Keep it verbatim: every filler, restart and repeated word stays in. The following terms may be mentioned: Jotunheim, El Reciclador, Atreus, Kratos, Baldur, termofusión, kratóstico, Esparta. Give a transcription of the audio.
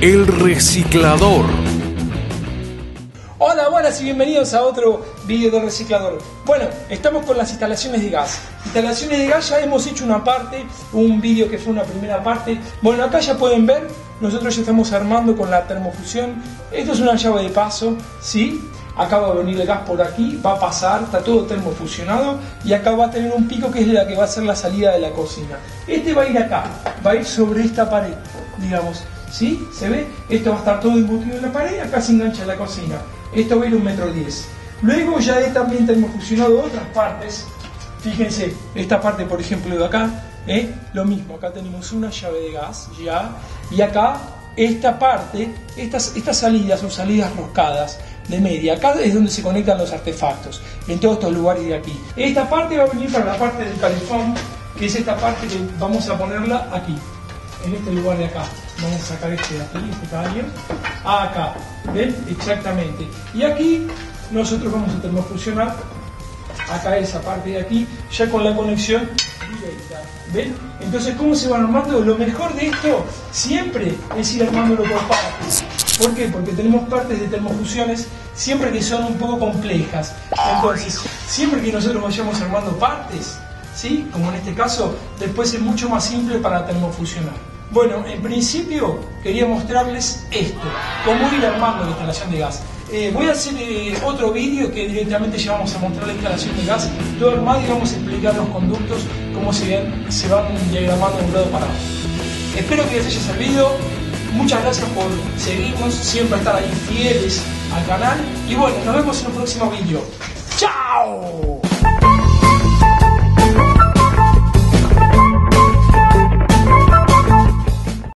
El Reciclador. Hola, buenas y bienvenidos a otro vídeo del Reciclador. Bueno, estamos con las instalaciones de gas. Instalaciones de gas ya hemos hecho una parte, un vídeo que fue una primera parte. Bueno, acá ya pueden ver, nosotros ya estamos armando con la termofusión. Esto es una llave de paso, ¿sí? Acaba de venir el gas por aquí, va a pasar, está todo termofusionado. Y acá va a tener un pico que es la que va a ser la salida de la cocina. Este va a ir acá, va a ir sobre esta pared, digamos. ¿Sí? ¿Se ve? Esto va a estar todo embutido en la pared, acá se engancha en la cocina. Esto va a ir un metro diez. Luego ya he también termofusionado otras partes. Fíjense, esta parte por ejemplo de acá, ¿eh? Lo mismo, acá tenemos una llave de gas, ya. Y acá, esta parte, estas, estas salidas son salidas roscadas de media. Acá es donde se conectan los artefactos, en todos estos lugares de aquí. Esta parte va a venir para la parte del calefón, que es esta parte que vamos a ponerla aquí, en este lugar de acá. Vamos a sacar este de aquí, este caño, a acá, ¿ven? Exactamente. Y aquí nosotros vamos a termofusionar acá esa parte de aquí, ya con la conexión directa, ¿ven? Entonces, ¿cómo se van armando? Lo mejor de esto siempre es ir armándolo por partes. ¿Por qué? Porque tenemos partes de termofusiones siempre que son un poco complejas. Entonces, siempre que nosotros vayamos armando partes, ¿sí? Como en este caso, después es mucho más simple para termofusionar. Bueno, en principio quería mostrarles esto, cómo ir armando la instalación de gas. Eh, voy a hacer eh, otro vídeo que directamente ya vamos a mostrar la instalación de gas, todo armado, y vamos a explicar los conductos, cómo se, ven, se van diagramando de un lado para otro. Espero que les haya servido, muchas gracias por seguirnos, siempre estar ahí fieles al canal, y bueno, nos vemos en un próximo vídeo. ¡Chao!